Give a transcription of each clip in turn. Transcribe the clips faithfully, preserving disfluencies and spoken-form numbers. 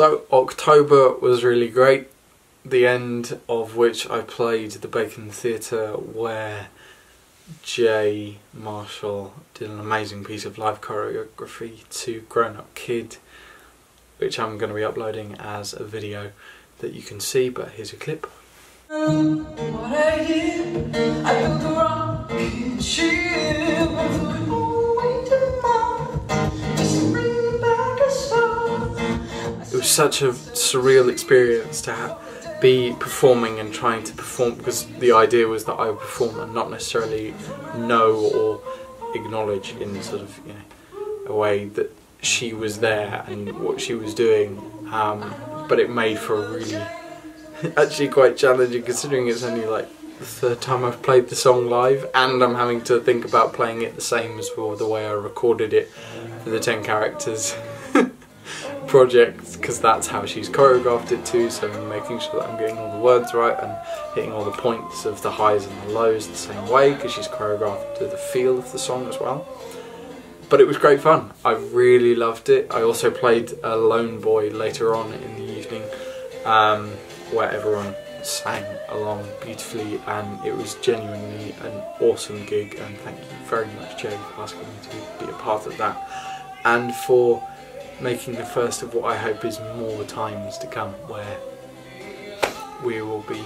So October was really great, the end of which I played the Bacon Theatre, where Jay Marshall did an amazing piece of live choreography to Grown Up Kid, which I'm going to be uploading as a video that you can see, but here's a clip. What I did, I built a rocking ship, I flew away to Mars, just to bring back a star. It was such a surreal experience to have, be performing and trying to perform, because the idea was that I would perform and not necessarily know or acknowledge in sort of, you know, a way that she was there and what she was doing, um, but it made for a really... actually quite challenging, considering it's only like the third time I've played the song live, and I'm having to think about playing it the same as for the way I recorded it for the ten characters project, because that's how she's choreographed it too, so I'm making sure that I'm getting all the words right and hitting all the points of the highs and the lows the same way, because she's choreographed to the feel of the song as well. But it was great fun, I really loved it. I also played a Lone Boy later on in the evening, um, where everyone sang along beautifully, and it was genuinely an awesome gig, and thank you very much, Jay, for asking me to be a part of that and for making the first of what I hope is more times to come, where we will be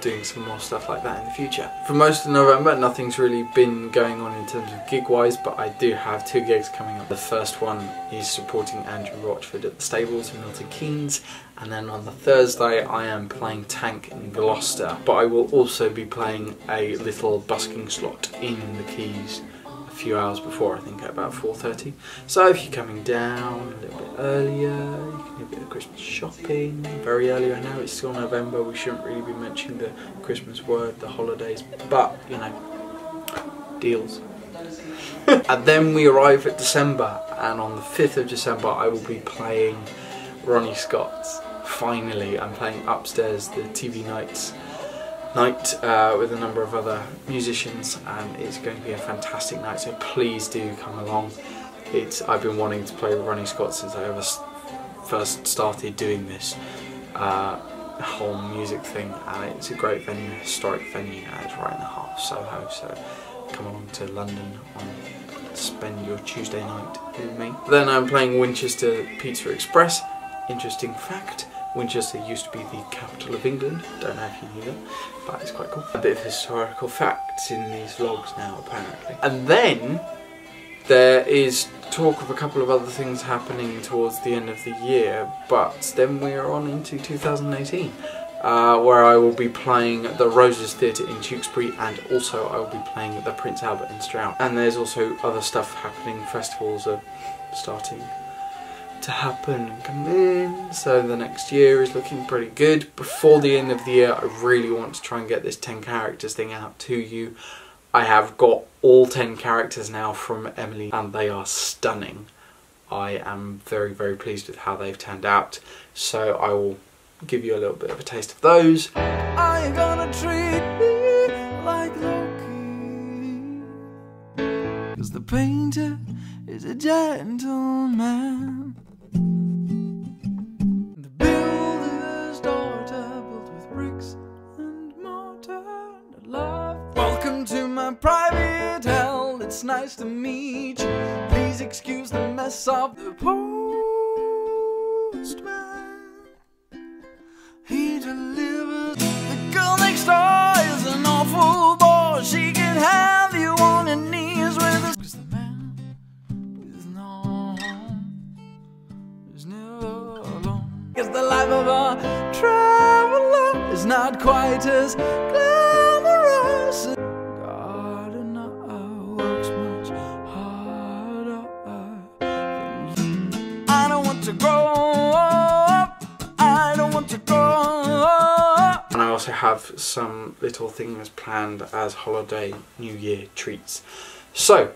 doing some more stuff like that in the future. For most of November, nothing's really been going on in terms of gig wise, but I do have two gigs coming up. The first one is supporting Andrew Rochford at the Stables in Milton Keynes, and then on the Thursday I am playing TANK in Gloucester, but I will also be playing a little busking slot in the Keys a few hours before, I think at about four thirty. So if you're coming down a little bit earlier, a bit of Christmas shopping very early. I know it's still November, we shouldn't really be mentioning the Christmas word, the holidays, but you know, deals. And then we arrive at December, and on the fifth of December I will be playing Ronnie Scott's. Finally, I'm playing upstairs the T V nights night uh, with a number of other musicians, and it's going to be a fantastic night, so please do come along. It's, I've been wanting to play Ronnie Scott since I ever first started doing this uh, whole music thing, and it's a great venue, historic venue, and it's right in the heart of Soho, so come along to London and spend your Tuesday night with me. Then I'm playing Winchester Pizza Express. Interesting fact, Winchester used to be the capital of England, don't know if you knew that, but it's quite cool. A bit of historical facts in these vlogs now apparently. And then there is talk of a couple of other things happening towards the end of the year, but then we are on into two thousand eighteen, uh, where I will be playing the Roses Theatre in Tewkesbury, and also I will be playing at the Prince Albert in Stroud. And there's also other stuff happening, festivals are starting to happen and come in, so the next year is looking pretty good. Before the end of the year I really want to try and get this ten characters thing out to you. I have got all ten characters now from Emily, and they are stunning. I am very, very pleased with how they've turned out, so I will give you a little bit of a taste of those. Are you gonna treat me like Loki? Because the painter is a gentleman. The builder's daughter built with bricks and mortar and love. Welcome to my private hell, it's nice to meet you. Please excuse the mess of the postman. He delivers. The girl next door is an awful bore. She can have you on her knees with a... Because the man is not home, is never alone. Because the life of a traveller is not quite as glamorous. Also have some little things planned as holiday New Year treats. So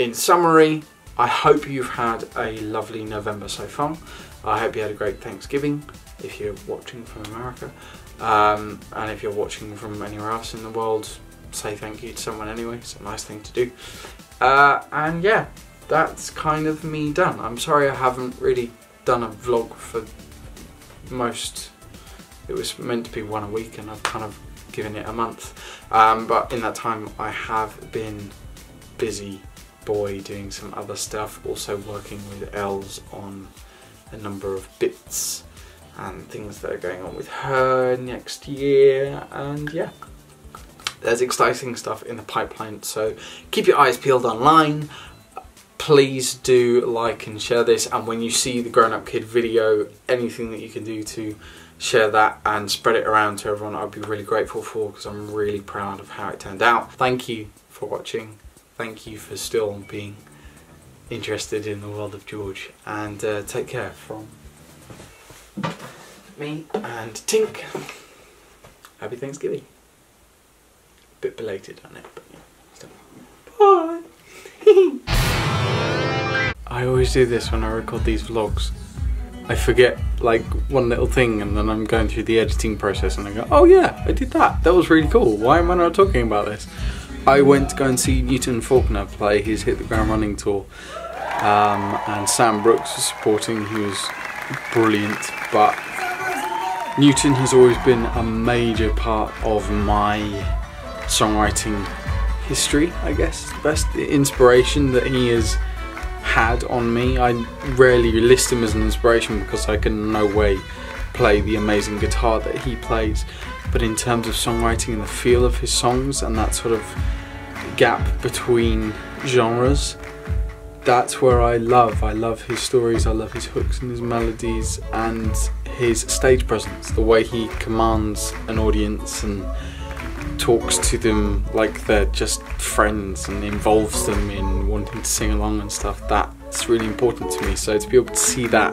in summary, I hope you've had a lovely November so far. I hope you had a great Thanksgiving if you're watching from America, um, and if you're watching from anywhere else in the world, say thank you to someone anyway, it's a nice thing to do. Uh, and yeah, that's kind of me done. I'm sorry I haven't really done a vlog for most, it was meant to be one a week and I've kind of given it a month. Um, but in that time I have been busy boy doing some other stuff, also working with Els on a number of bits and things that are going on with her next year, and yeah, there's exciting stuff in the pipeline, so keep your eyes peeled online. Please do like and share this, and when you see the Grown Up Kid video, anything that you can do to share that and spread it around to everyone, I'd be really grateful for, because I'm really proud of how it turned out. Thank you for watching, thank you for still being interested in the world of George, and uh, take care from me and Tink. Happy Thanksgiving. A bit belated on it, but yeah. Bye! I always do this when I record these vlogs. I forget like one little thing and then I'm going through the editing process and I go, oh yeah, I did that. That was really cool. Why am I not talking about this? I went to go and see Newton Faulkner play his Hit the Ground Running Tour. Um, and Sam Brooks was supporting. He was brilliant, but Newton has always been a major part of my songwriting history, I guess. The best the inspiration that he has had on me. I rarely list him as an inspiration because I can in no way play the amazing guitar that he plays, but in terms of songwriting and the feel of his songs and that sort of gap between genres, that's where I love. I love his stories, I love his hooks and his melodies and his stage presence, the way he commands an audience and talks to them like they're just friends and involves them in wanting to sing along and stuff. That's really important to me, so to be able to see that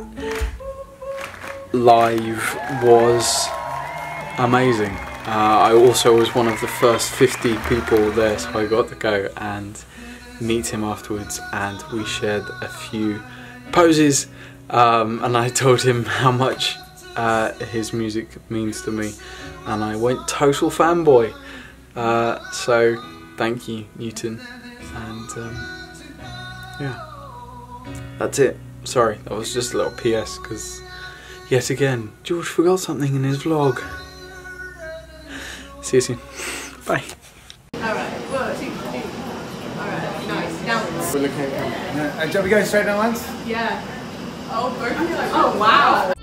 live was amazing. Uh, I also was one of the first fifty people there, so I got to go and meet him afterwards, and we shared a few poses, um, and I told him how much uh, his music means to me, and I went total fanboy. Uh, so thank you, Newton, and um, yeah, that's it. Sorry, that was just a little P S, because yet again George forgot something in his vlog. See you soon. Bye. We're looking at, uh, are we going straight down once? Yeah. Oh, oh wow.